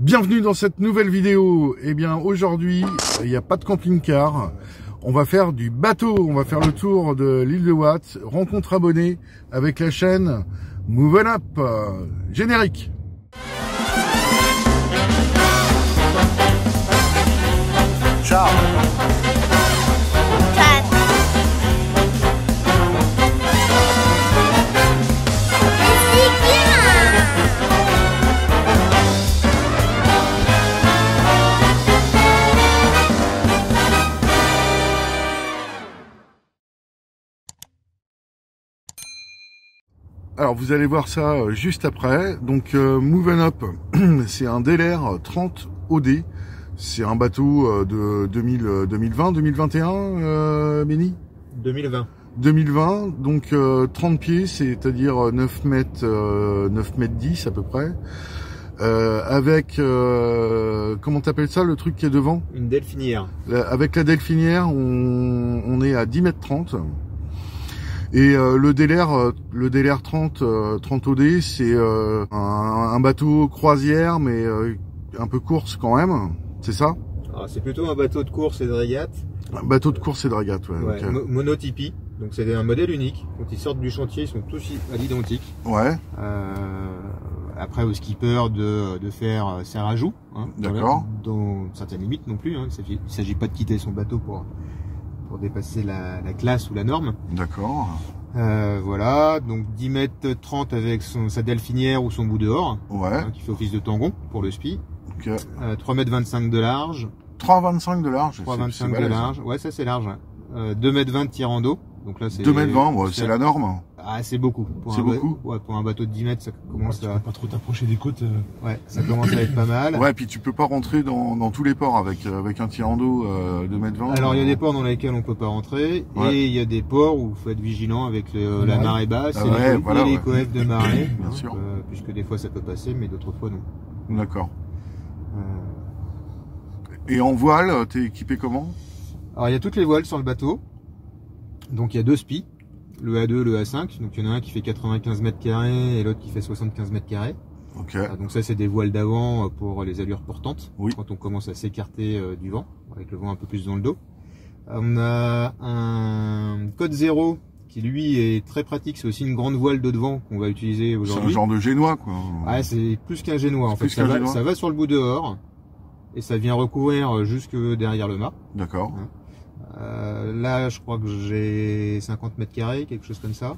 Bienvenue dans cette nouvelle vidéo. Eh bien aujourd'hui, il n'y a pas de camping-car. On va faire du bateau. On va faire le tour de l'île de Watt. Rencontre abonnée avec la chaîne Move on Up. Générique. Ciao. Alors vous allez voir ça juste après. Donc Move on Up, c'est un Dehler 30 OD. C'est un bateau de 2020, 2021, Benny ? 2020, donc 30 pieds, c'est-à-dire 9 mètres 10 à peu près. Avec, comment t'appelles ça, le truc qui est devant ? Une delphinière. Avec la delphinière, on est à 10 mètres 30. Et le Dehler 30 OD, c'est un bateau croisière, mais un peu course quand même, c'est ça? C'est plutôt un bateau de course et de régate. Un bateau de course et de régate, ouais. Okay. Monotypie, donc c'est un modèle unique. Quand ils sortent du chantier, ils sont tous à l'identique. Ouais. Après, au skipper de faire ses rajouts. Hein, d'accord. Dans certaines limites non plus. Hein. Il ne s'agit pas de quitter son bateau pour dépasser la classe ou la norme. D'accord. Voilà, donc 10 mètres 30 avec sa delphinière ou son bout dehors. Ouais. Hein, qui fait office de tangon pour le spi. Okay. 3,25 mètres de large. 3,25 de large. 3,25 de large. Ouais, ça c'est large. 2,20 mètres de tirant d'eau. Donc là c'est 2,20 mètres, ouais, c'est la norme. Ah, c'est beaucoup. C'est beaucoup. Ouais, pour un bateau de 10 mètres, ça commence à... Tu peux pas trop t'approcher des côtes. Ouais, ça commence à être pas mal. Ouais, puis tu peux pas rentrer dans tous les ports avec un tirant d'eau de 2,20 mètres. Alors, il y a des ports dans lesquels on peut pas rentrer. Ouais. Et il y a des ports où il faut être vigilant avec la marée basse et les coefs de marée. Bien sûr. Puisque des fois ça peut passer, mais d'autres fois non. D'accord. Et en voile, t'es équipé comment? Alors, il y a toutes les voiles sur le bateau. Donc, il y a deux spies. Le A2, le A5, donc il y en a un qui fait 95 mètres carrés et l'autre qui fait 75 mètres carrés. Ok. Donc ça c'est des voiles d'avant pour les allures portantes, oui, quand on commence à s'écarter du vent, avec le vent un peu plus dans le dos. On a un code 0 qui lui est très pratique, c'est aussi une grande voile de devant qu'on va utiliser aujourd'hui. C'est un genre de génois quoi. Ah, c'est plus qu'un génois en fait, ça va sur le bout dehors et ça vient recouvrir jusque derrière le mât. D'accord. Hein. Là, je crois que j'ai 50 mètres carrés, quelque chose comme ça.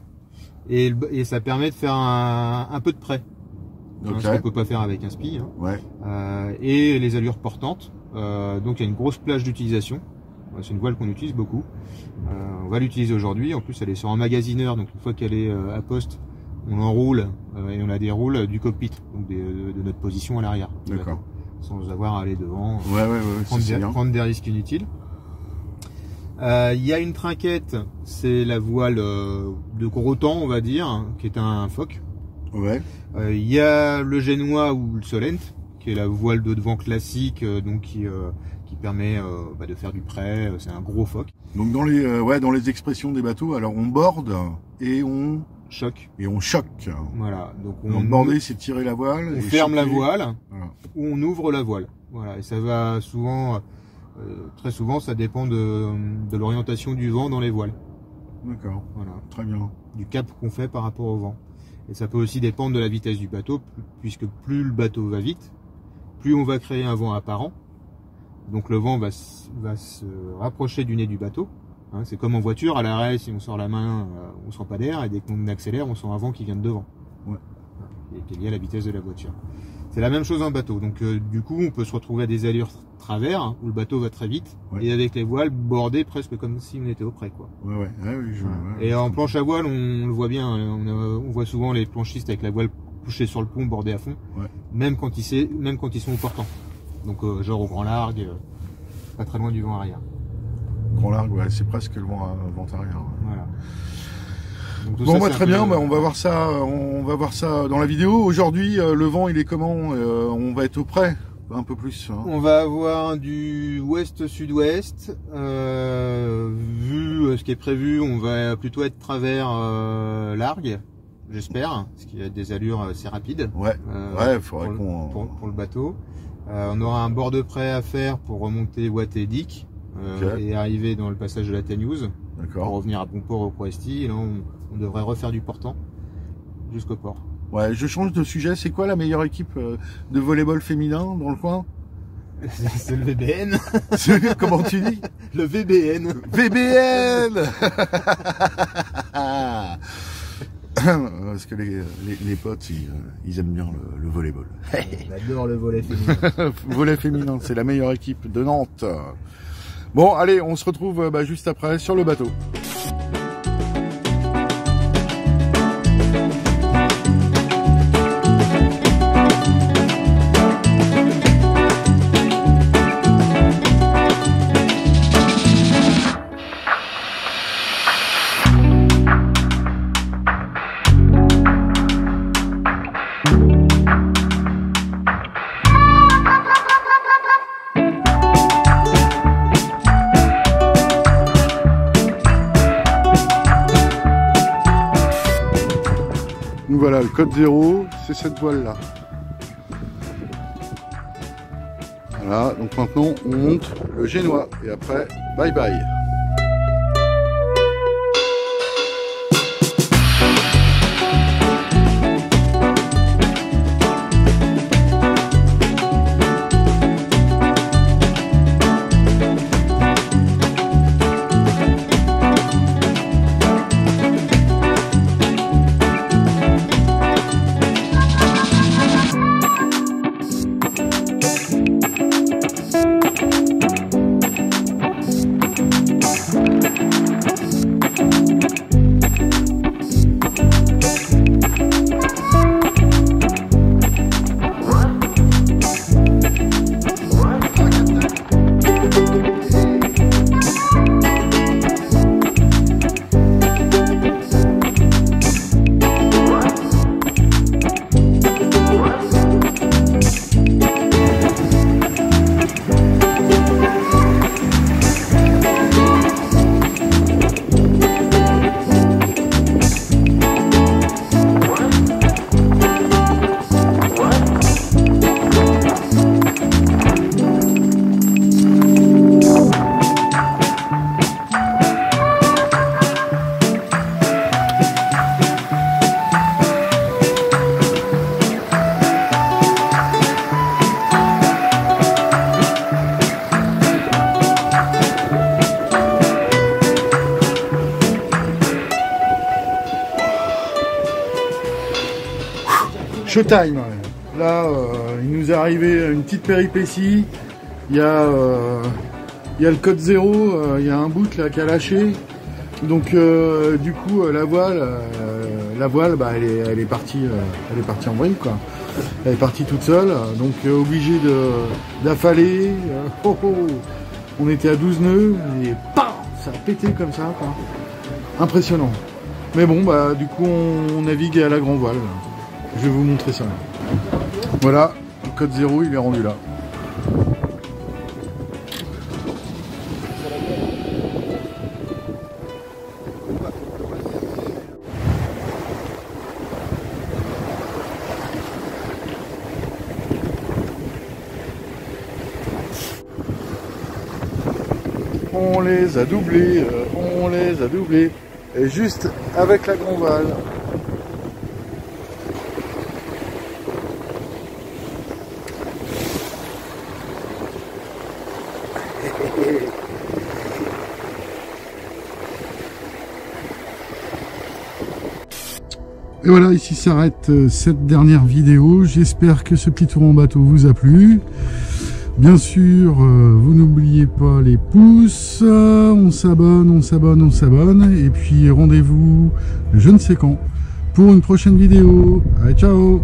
Et ça permet de faire un peu de près. Okay. Hein, ce qu'on peut pas faire avec un spi. Hein. Ouais. Et les allures portantes. Donc, il y a une grosse plage d'utilisation. C'est une voile qu'on utilise beaucoup. On va l'utiliser aujourd'hui. En plus, elle est sur un magasineur. Donc, une fois qu'elle est à poste, on l'enroule et on la déroule du cockpit, donc de notre position à l'arrière. D'accord. Sans avoir à aller devant, prendre des risques inutiles. Il y a une trinquette, c'est la voile de gros temps, on va dire, hein, qui est un foc. Ouais. Y a le génois ou le solent, qui est la voile de devant classique, donc qui permet de faire du prêt. C'est un gros foc. Donc dans les dans les expressions des bateaux, alors on borde et on choque. Voilà. Donc on border, c'est tirer la voile. On ferme la voile, voilà, ou on ouvre la voile. Voilà. Et ça va souvent. Très souvent, ça dépend de l'orientation du vent dans les voiles. D'accord, voilà. Très bien. Du cap qu'on fait par rapport au vent. Et ça peut aussi dépendre de la vitesse du bateau, puisque plus le bateau va vite, plus on va créer un vent apparent. Donc le vent va se rapprocher du nez du bateau. Hein, c'est comme en voiture, à l'arrêt, si on sort la main, on sent pas d'air, et dès qu'on accélère, on sent un vent qui vient de devant. Ouais. Et qui est lié à la vitesse de la voiture. C'est la même chose en bateau, donc du coup on peut se retrouver à des allures travers, hein, où le bateau va très vite, ouais, et avec les voiles bordées presque comme si on était au près, quoi. Et en planche à voile, on le voit bien, on voit souvent les planchistes avec la voile couchée sur le pont, bordée à fond, ouais, même quand ils sont au portant, donc genre au grand largue, pas très loin du vent arrière. Grand largue, ouais, c'est presque le vent arrière. Ouais. Voilà. Bon, bah, très bien, bah, on va voir ça dans la vidéo. Aujourd'hui, le vent, il est comment? On va être au près, un peu plus. Hein. On va avoir du ouest-sud-ouest. Vu ce qui est prévu, on va plutôt être travers largue, j'espère, ce qui a des allures assez rapides. Ouais, il faudrait qu'on... Pour le bateau. On aura un bord de près à faire pour remonter Watt et Dick et arriver dans le passage de la Tenews pour revenir à Pontport au Croesti. Et là, on devrait refaire du portant jusqu'au port. Ouais, je change de sujet. C'est quoi la meilleure équipe de volleyball féminin dans le coin? C'est le VBN. Comment tu dis? Le VBN. VBN. Parce que les potes, ils aiment bien le volleyball. Ils adorent le volley féminin. Volley féminin, c'est la meilleure équipe de Nantes. Bon, allez, on se retrouve juste après sur le bateau. Voilà, le code 0, c'est cette voile-là. Voilà, donc maintenant, on monte le génois. Et après, bye bye. Showtime. Là, il nous est arrivé une petite péripétie. Il y a le code 0, il y a un bout là qui a lâché. Donc du coup, la voile, bah, elle est partie en vrille, quoi. Elle est partie toute seule. Donc obligé d'affaler. On était à 12 nœuds et bam, ça a pété comme ça, quoi. Impressionnant. Mais bon, bah du coup, on navigue à la grand voile. Je vais vous montrer ça. Voilà, le code 0, il est rendu là. On les a doublés, et juste avec la grand voile. Et voilà, ici s'arrête cette dernière vidéo. J'espère que ce petit tour en bateau vous a plu. Bien sûr, vous n'oubliez pas les pouces. On s'abonne, on s'abonne. Et puis rendez-vous je ne sais quand pour une prochaine vidéo. Allez, ciao!